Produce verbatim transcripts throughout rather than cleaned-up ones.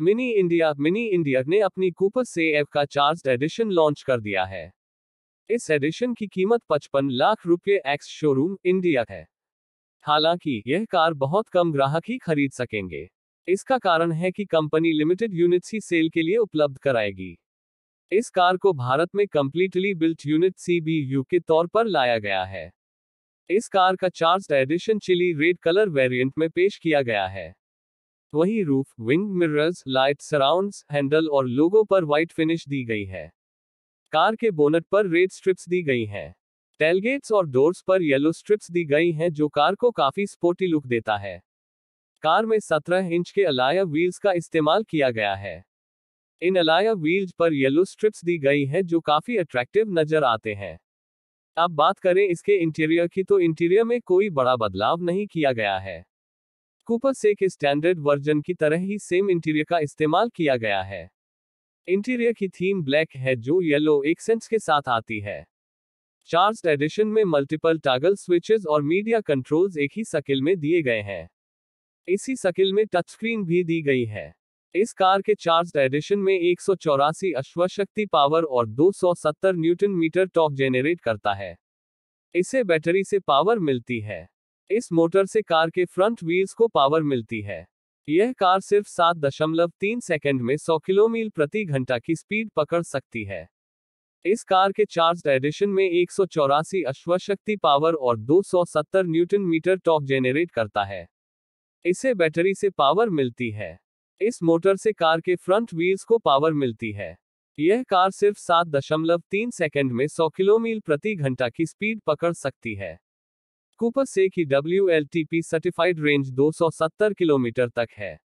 Mini India mini India ने अपनी Cooper S E का चार्ज्ड एडिशन लॉन्च कर दिया है। इस एडिशन की कीमत पचपन लाख रुपए एक्स शोरूम इंडिया है। हालांकि यह कार बहुत कम ग्राहक ही खरीद सकेंगे। इसका कारण है कि कंपनी लिमिटेड यूनिट्स ही सेल के लिए उपलब्ध कराएगी। इस कार को भारत में completely built unit C B U के तौर पर लाया गया है। इस कार का charged edition chilli red colour variant में पेश किया गया है। वहीं roof, wing, mirrors, light, surrounds, handle और लोगों पर व्हाइट फिनिश दी गई है। कार के बोनट पर रेड स्ट्रिप्स दी गई हैं। टेलगेट्स और डोर्स पर येलो स्ट्रिप्स दी गई हैं, जो कार को काफी स्पोर्टी लुक देता है। कार में सत्रह इंच के अलाया व्हील्स का इस्तेमाल किया गया है। इन अलाया व्हील्स पर येलो स्ट्रिप्स दी गई हैं, जो काफी अट्रैक्टिव नजर आते हैं। अब बात करें इसके इंटीरियर की, तो इंटीरियर में कोई बड़ा बदलाव नहीं किया गया है। कूपर से के स्टैंडर्ड वर्जन की तरह ही सेम इंटीरियर का इस्तेमाल किया गया है। इंटीरियर की थीम ब्लैक है, जो येलो एक्सेंट्स के साथ आती है। चार्ज्ड एडिशन में मल्टीपल टॉगल स्विचेस और मीडिया कंट्रोल्स एक ही शक्ल में दिए गए हैं। इसी शक्ल में टच स्क्रीन भी दी गई है। इस कार के चार्ज्ड एडिशन में एक सौ चौरासी अश्वशक्ति पावर और दो सौ सत्तर न्यूटन मीटर टॉर्क जेनरेट करता है। इसे बैटरी से पावर मिलती है। इस मोटर से कार के फ्रंट व्हील्स को पावर मिलती है। यह कार सिर्फ सात दशमलव तीन सेकंड में सौ किलोमील प्रति घंटा की स्पीड पकड़ सकती है। इस कार के चार्ज्ड एडिशन में एक सौ चौरासी अश्वशक्ति पावर और दो सौ सत्तर न्यूटन मीटर टॉर्क जेनरेट करता है। इसे बैटरी से पावर मिलती है। इस मोटर से कार के फ्रंट व्हील्स को पावर मिलती है। यह कार सिर्फ सात दशमलव तीन सेकंड में सौ किलोमील प्रति घंटा की स्पीड पकड़ सकती है। कूपर से की W L T P certified range दो सौ सत्तर किलोमीटर तक है।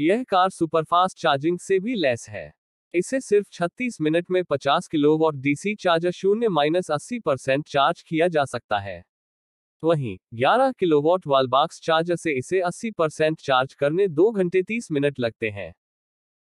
यह कार सुपरफास्ट चार्जिंग से भी लेस है। इसे सिर्फ छत्तीस मिनट में पचास किलोवाट डी सी चार्जर शून्य माइनस अस्सी परसेंट चार्ज किया जा सकता है। वहीं ग्यारह किलोवाट वालबाक्स चार्जर से इसे अस्सी परसेंट चार्ज करने दो घंटे तीस मिनट लगते हैं।